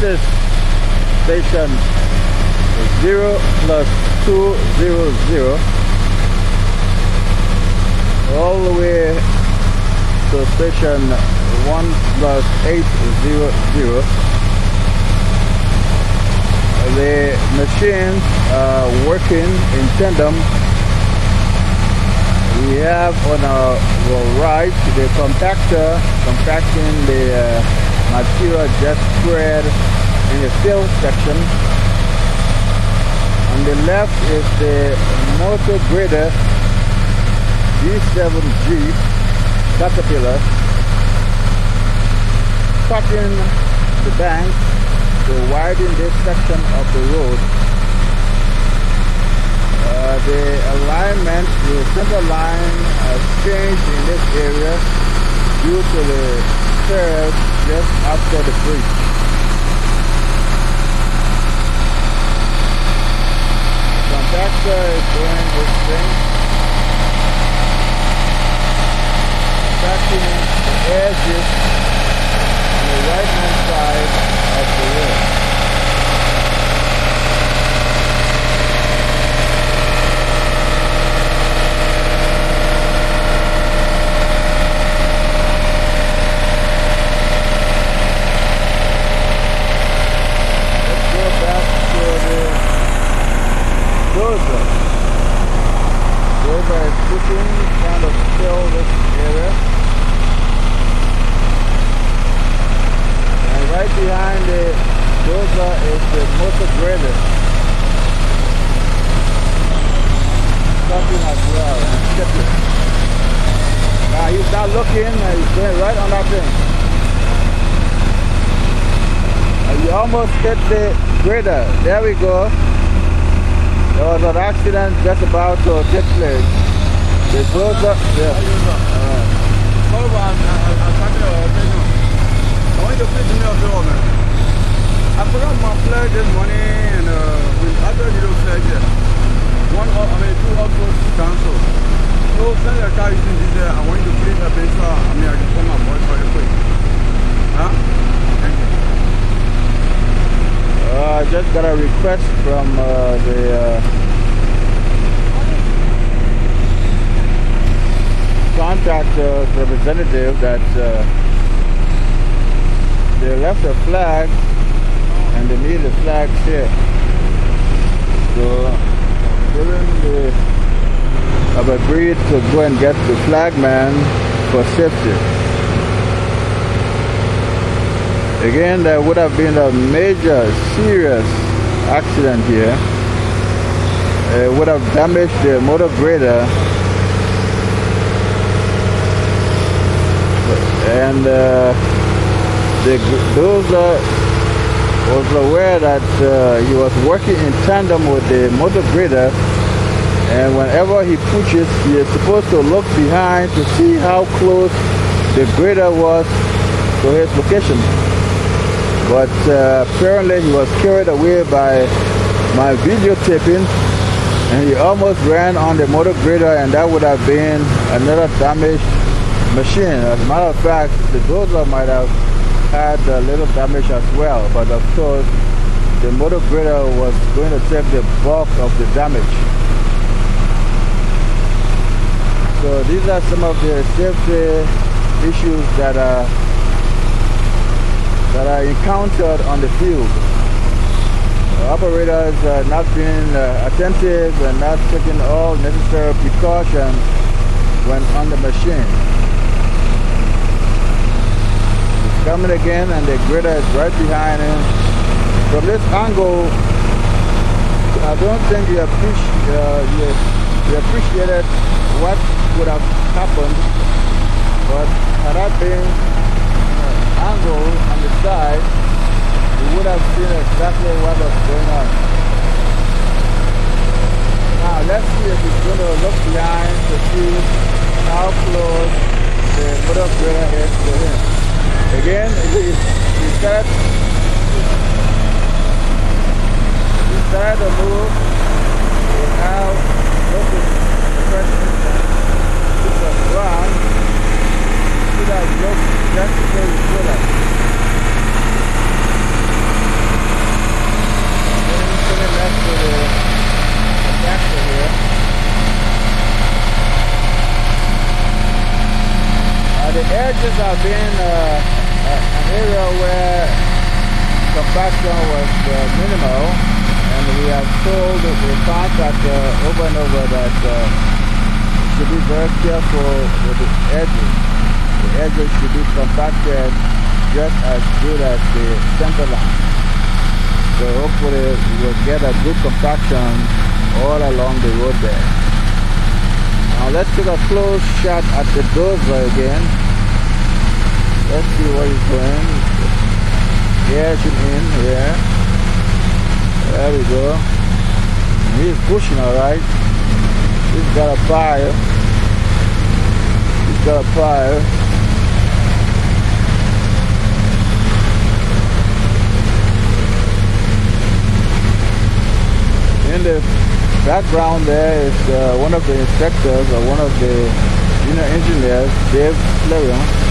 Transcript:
This is station 0 plus 200, all the way to station 1 plus 800. The machines are working in tandem. We have on our right the compactor compacting the material just spread in the fill section. On the left is the motor grader D7G Caterpillar cutting the bank to widen this section of the road. The alignment, the center line has changed in this area due to the curve just after the bridge. The compactor is doing this thing, compacting the edges on the right hand side of the road. Hit the grader. There we go. There was an accident just about to take place. The closer, yeah. I went to Virginia Film. I forgot my flag this morning and with other little flags here. Two outdoors cancel. So send a car using this. I want to place a picture. I can put my voice for you quick. I just got a request from the contact representative that they left a flag and they need the flags here. So I've agreed to go and get the flag man for safety. Again, there would have been a major, serious accident here. It would have damaged the motor grader. And the builder was aware that he was working in tandem with the motor grader. And whenever he pushes, he is supposed to look behind to see how close the grader was to his location. But apparently he was carried away by my videotaping and he almost ran on the motor grader, and that would have been another damaged machine. As a matter of fact, the dozer might have had a little damage as well, but of course the motor grader was going to take the bulk of the damage. So these are some of the safety issues that are I encountered on the field. Operators not being attentive and not taking all necessary precautions when on the machine. It's coming again and the grader is right behind him. From this angle, I don't think you appreciated what would have happened, but had I been angle on the side, you would have seen exactly what was going on. Now let's see if it's going to look behind to see how close the motor grader is to him. Again, he started to move without looking to the ground. He should have looked. That's the way you feel like. judges are being an area where compassion was minimal, and we are told that we found that over and over that should be very careful with the edges. The edges should be compacted just as good as the center line. So hopefully we will get a good compaction all along the road there. Now let's take a close shot at the dozer again. Let's see what he's doing. Yeah, shoot in here. There we go. He's pushing alright. He's got a fire. He's got a fire. In the background there is one of the inspectors or one of the junior engineers, Dave Fleury.